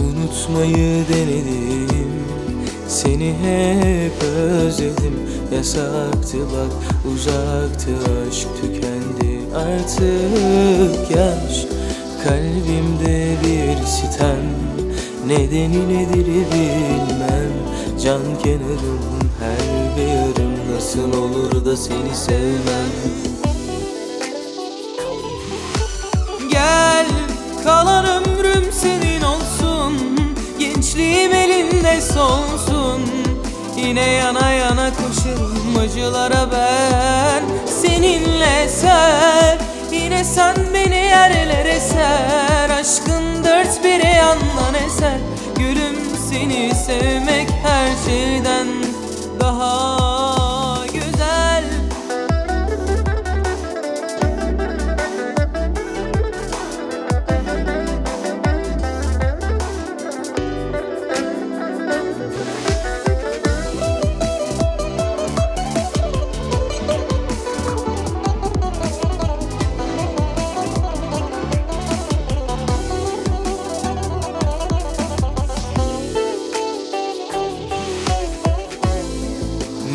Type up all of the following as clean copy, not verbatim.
Unutmayı denedim, seni hep özledim. Yasaktı bak, uzaktı, aşk tükendi. Artık yaş kalbimde bir sitem, nedeni nedir bilmem. Can kenarım her bir yarım, nasıl olur da seni sevmem. Gel, kalan ömrüm senin olsun, gençliğim elinde solsun. Yine yana yana koşarım acılara ben, seninle ser. Yine sen beni yerlere ser, aşkın dört bir yandan eser. Gülüm, seni sevmek her şeyden daha güzel.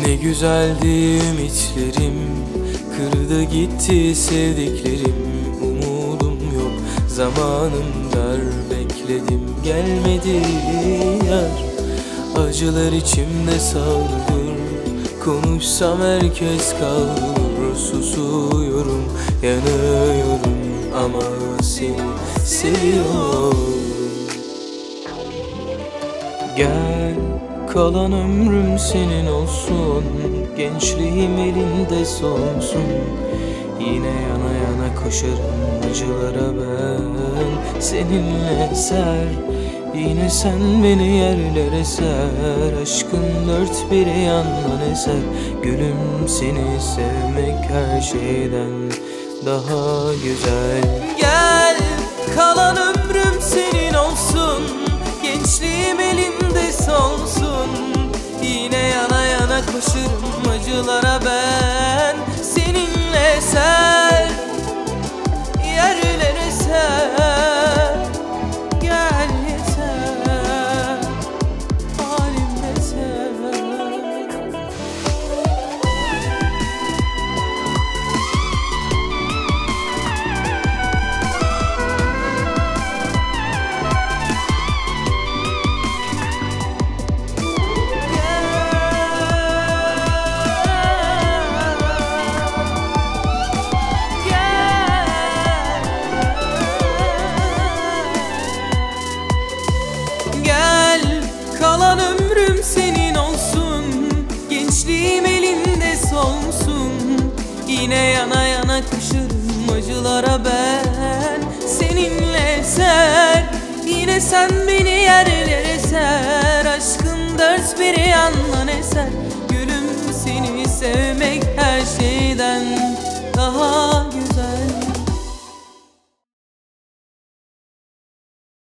Ne güzeldi ümitlerim, kırdı gitti sevdiklerim. Umudum yok, zamanım dar, bekledim gelmedi yar. Acılar içimde savrulur, konuşsam herkes kavrulur. Susuyorum, yanıyorum ama seni seviyorum. Gel, kalan ömrüm senin olsun, gençliğim elinde sonsun. Yine yana yana koşarım acılara ben, seninle ser. Yine sen beni yerlere ser, aşkın dört bir yandan eser. Gülüm, seni sevmek her şeyden daha güzel. Gel, kalan ömrüm senin olsun, gençliğim elinde solsun. Yine yana yana koşarım acılara ben, seninle ser, yerlere ser. Gel yeter, halimde ser. Senin olsun, gençliğim elinde solsun. Yine yana yana koşarım acılara ben, seninle ser. Yine sen beni yerlere ser, aşkın dört bir yandan eser.